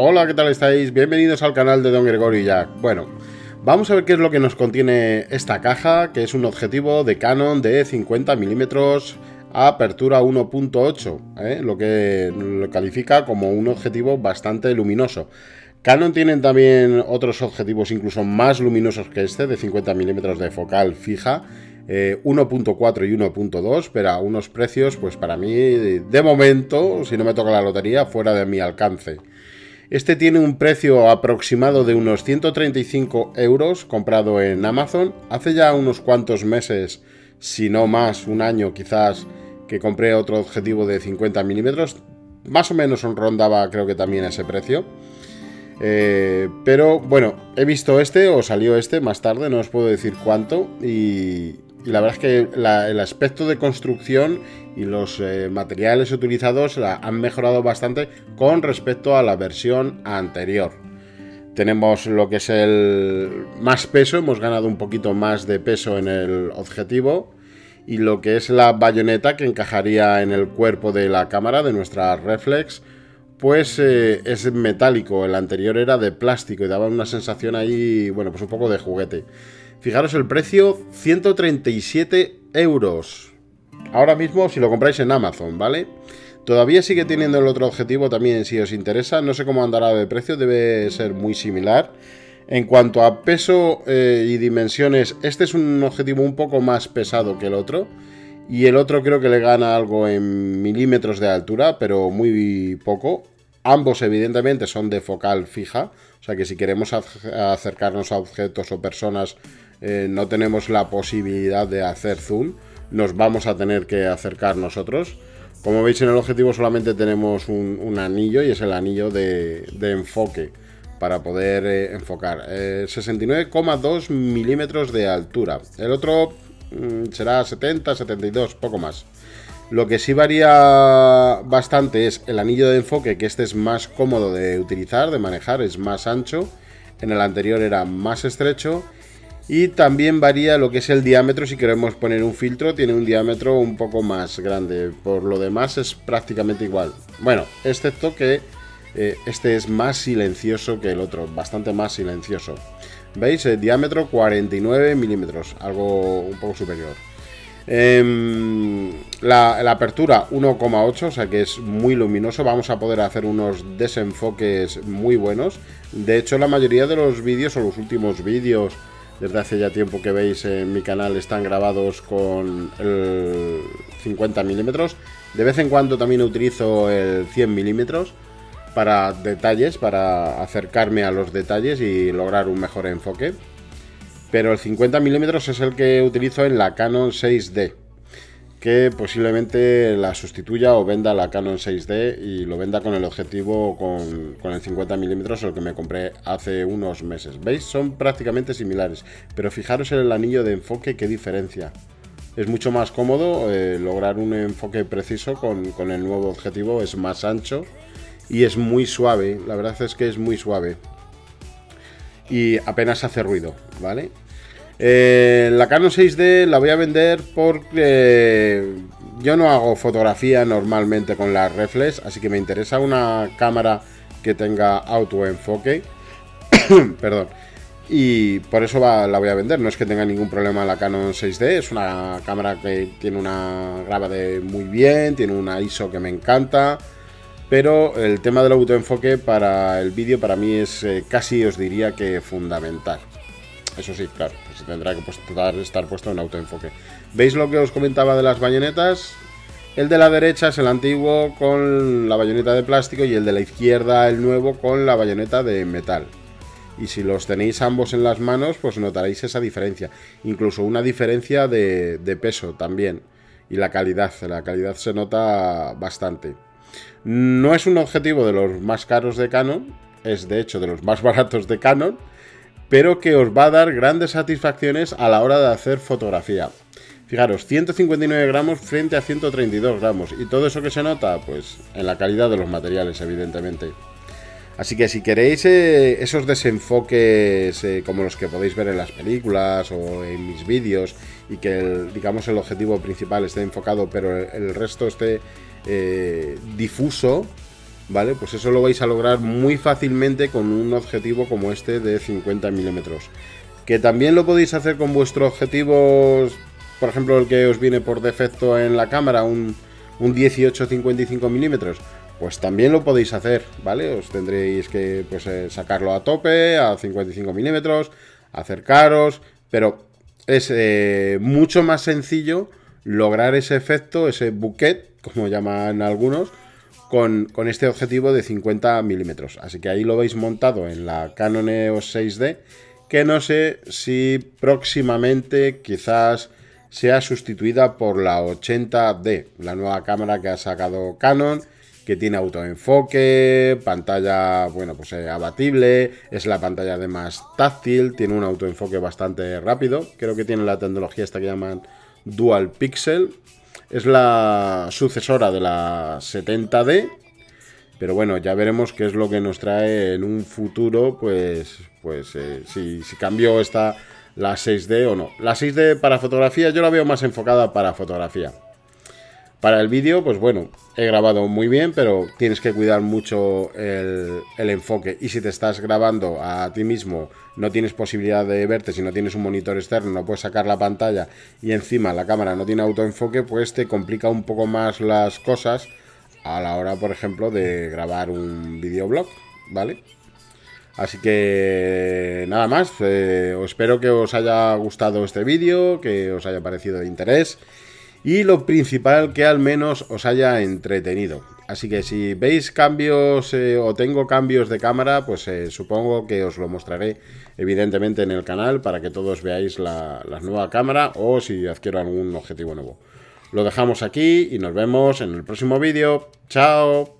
Hola, ¿qué tal estáis? Bienvenidos al canal de Don Gregorio y Jack. Bueno, vamos a ver qué es lo que nos contiene esta caja, que es un objetivo de Canon de 50 milímetros, apertura 1.8, lo que lo califica como un objetivo bastante luminoso. Canon tienen también otros objetivos incluso más luminosos que este, de 50 milímetros de focal fija, 1.4 y 1.2, pero a unos precios, pues para mí, de momento, si no me toca la lotería, fuera de mi alcance. Este tiene un precio aproximado de unos 135 euros, comprado en Amazon. Hace ya unos cuantos meses, si no más, un año quizás, que compré otro objetivo de 50 milímetros. Más o menos rondaba, creo que también ese precio. Pero bueno, he visto este, o salió este más tarde, no os puedo decir cuánto, y la verdad es que el aspecto de construcción y los materiales utilizados han mejorado bastante con respecto a la versión anterior. Tenemos lo que es el más peso, hemos ganado un poquito más de peso en el objetivo, y lo que es la bayoneta que encajaría en el cuerpo de la cámara, de nuestra reflex, pues es metálico. El anterior era de plástico y daba una sensación ahí, bueno, pues un poco de juguete. Fijaros el precio, 137 euros. Ahora mismo si lo compráis en Amazon, ¿vale? Todavía sigue teniendo el otro objetivo también, si os interesa. No sé cómo andará de precio, debe ser muy similar. En cuanto a peso y dimensiones, este es un objetivo un poco más pesado que el otro. Y el otro creo que le gana algo en milímetros de altura, pero muy poco. Ambos evidentemente son de focal fija, o sea que si queremos acercarnos a objetos o personas no tenemos la posibilidad de hacer zoom, nos vamos a tener que acercar nosotros. Como veis, en el objetivo solamente tenemos un anillo, y es el anillo de enfoque para poder enfocar. 69,2 milímetros de altura. El otro será 70, 72, poco más. Lo que sí varía bastante es el anillo de enfoque, que este es más cómodo de utilizar, de manejar, es más ancho. En el anterior era más estrecho. Y también varía lo que es el diámetro, si queremos poner un filtro, tiene un diámetro un poco más grande. Por lo demás es prácticamente igual. Bueno, excepto que este es más silencioso que el otro, bastante más silencioso. ¿Veis? El diámetro 49 milímetros, algo un poco superior. La apertura 1.8, o sea que es muy luminoso. Vamos a poder hacer unos desenfoques muy buenos. De hecho, la mayoría de los vídeos, o los últimos vídeos, desde hace ya tiempo que veis en mi canal, están grabados con el 50 milímetros. De vez en cuando también utilizo el 100 milímetros. Para detalles, para acercarme a los detalles y lograr un mejor enfoque. Pero el 50 milímetros es el que utilizo en la Canon 6D, que posiblemente la sustituya o venda la Canon 6D y lo venda con el objetivo con el 50 milímetros, el que me compré hace unos meses. ¿Veis? Son prácticamente similares, pero fijaros en el anillo de enfoque, qué diferencia. Es mucho más cómodo lograr un enfoque preciso con el nuevo objetivo, es más ancho. Y es muy suave, la verdad es que es muy suave. Y apenas hace ruido, ¿vale? La Canon 6D la voy a vender porque yo no hago fotografía normalmente con la reflex, así que me interesa una cámara que tenga autoenfoque. Perdón. Y por eso la voy a vender. No es que tenga ningún problema la Canon 6D, es una cámara que tiene una grava de muy bien, tiene una ISO que me encanta. Pero el tema del autoenfoque para el vídeo para mí es casi, os diría, que fundamental. Eso sí, claro, pues tendrá que estar puesto en autoenfoque. ¿Veis lo que os comentaba de las bayonetas? El de la derecha es el antiguo con la bayoneta de plástico, y el de la izquierda, el nuevo, con la bayoneta de metal. Y si los tenéis ambos en las manos, pues notaréis esa diferencia. Incluso una diferencia de peso también. Y la calidad se nota bastante. No es un objetivo de los más caros de Canon, es de hecho de los más baratos de Canon, pero que os va a dar grandes satisfacciones a la hora de hacer fotografía. Fijaros, 159 gramos frente a 132 gramos, y todo eso que se nota, pues en la calidad de los materiales, evidentemente. Así que si queréis esos desenfoques como los que podéis ver en las películas o en mis vídeos, y que digamos el objetivo principal esté enfocado pero el resto esté difuso, ¿vale? Pues eso lo vais a lograr muy fácilmente con un objetivo como este de 50 milímetros. Que también lo podéis hacer con vuestros objetivos, por ejemplo, el que os viene por defecto en la cámara, un 18-55 milímetros. Pues también lo podéis hacer, ¿vale? Os tendréis que pues, sacarlo a tope, a 55 milímetros, acercaros, pero es mucho más sencillo lograr ese efecto, ese bouquet, como llaman algunos, con este objetivo de 50 milímetros. Así que ahí lo veis montado en la Canon EOS 6D, que no sé si próximamente quizás sea sustituida por la 80D, la nueva cámara que ha sacado Canon, que tiene autoenfoque, pantalla, bueno, pues abatible, es la pantalla además táctil, tiene un autoenfoque bastante rápido, creo que tiene la tecnología esta que llaman Dual Pixel, es la sucesora de la 70D, pero bueno, ya veremos qué es lo que nos trae en un futuro, si cambió esta, la 6D o no. La 6D para fotografía, yo la veo más enfocada para fotografía. Para el vídeo, pues bueno, he grabado muy bien, pero tienes que cuidar mucho el enfoque. Y si te estás grabando a ti mismo, no tienes posibilidad de verte, si no tienes un monitor externo, no puedes sacar la pantalla y encima la cámara no tiene autoenfoque, pues te complica un poco más las cosas a la hora, por ejemplo, de grabar un videoblog, ¿vale? Así que nada más, espero que os haya gustado este vídeo, que os haya parecido de interés. Y lo principal, que al menos os haya entretenido. Así que si veis cambios o tengo cambios de cámara, pues supongo que os lo mostraré evidentemente en el canal para que todos veáis la nueva cámara o si adquiero algún objetivo nuevo. Lo dejamos aquí y nos vemos en el próximo vídeo. ¡Chao!